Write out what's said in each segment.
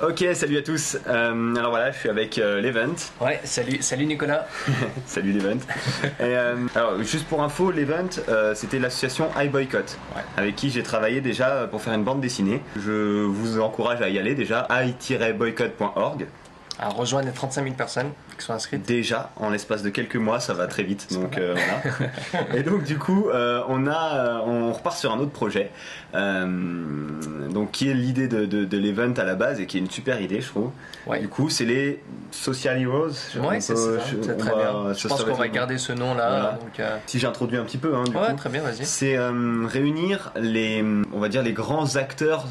Ok, salut à tous. Alors voilà, je suis avec Levent. Ouais, salut Nicolas. Salut Levent. Alors juste pour info, Levent, c'était l'association I Boycott, ouais, avec qui j'ai travaillé déjà pour faire une bande dessinée. Je vous encourage à y aller déjà, i-boycott.org. À rejoindre les 35 000 personnes qui sont inscrites. Déjà, en l'espace de quelques mois, ça va très vite. Donc, voilà. Et donc du coup, on repart sur un autre projet, donc, qui est l'idée de l'event à la base et qui est une super idée, je trouve. Ouais. Du coup, c'est les Social Heroes. Ouais, c'est ça, c'est très bien. Je pense qu'on va garder ce nom-là. Voilà. Donc, si j'introduis un petit peu, hein, du coup, très bien, vas-y. C'est réunir les, on va dire, les grands acteurs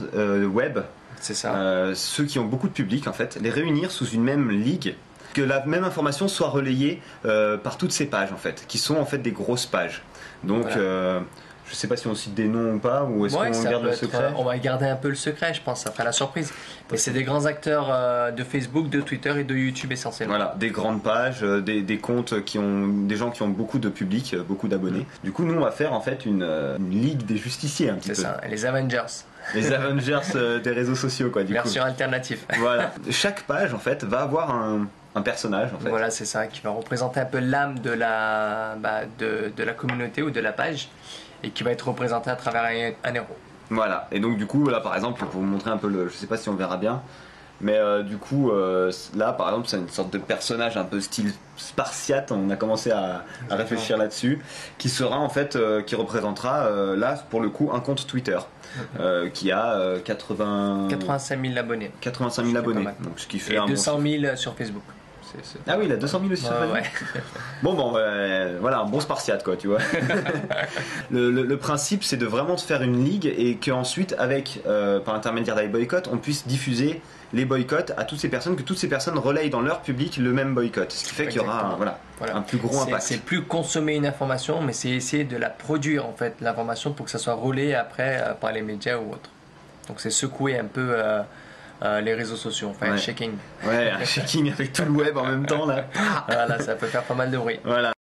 web. C'est ça. Ceux qui ont beaucoup de public en fait, les réunir sous une même ligue, que la même information soit relayée par toutes ces pages en fait, qui sont en fait des grosses pages. Donc voilà. Je sais pas si on cite des noms ou pas, ou est-ce qu'on garde le secret. On va garder un peu le secret, je pense, après la surprise. Mais c'est des grands acteurs de Facebook, de Twitter et de YouTube essentiellement. Voilà, des grandes pages, des comptes qui ont des gens qui ont beaucoup de public, beaucoup d'abonnés. Mmh. Du coup, nous on va faire en fait une ligue des justiciers un petit peu. C'est ça, les Avengers. Les Avengers des réseaux sociaux quoi. Version alternative. Voilà. Chaque page en fait va avoir un personnage en fait. Voilà, c'est ça, qui va représenter un peu l'âme de la communauté ou de la page, et qui va être représenté à travers un héros. Voilà, et donc du coup là par exemple, pour vous montrer un peu le, je sais pas si on verra bien, mais du coup là par exemple c'est une sorte de personnage un peu style spartiate, on a commencé à réfléchir là-dessus, qui sera en fait, qui représentera là pour le coup un compte Twitter. Qui a 85 000 abonnés. 85 000 abonnés, donc ce qui fait et 200 000 sur Facebook. Ah oui, il a 200 000 aussi sur Facebook. Ouais. Bon, voilà, un bon spartiate, quoi, tu vois. le principe, c'est de vraiment faire une ligue et qu'ensuite, avec, par l'intermédiaire d'iBoycott, on puisse diffuser les boycotts à toutes ces personnes, que toutes ces personnes relayent dans leur public le même boycott. Ce qui fait qu'il y aura un plus gros impact. C'est plus consommer une information, mais c'est essayer de la produire, en fait, l'information, pour que ça soit relayé après par les médias ou autres. Donc c'est secouer un peu... les réseaux sociaux, enfin un shaking. Ouais, un shaking avec tout le web en même temps là. Voilà, ça peut faire pas mal de bruit. Voilà.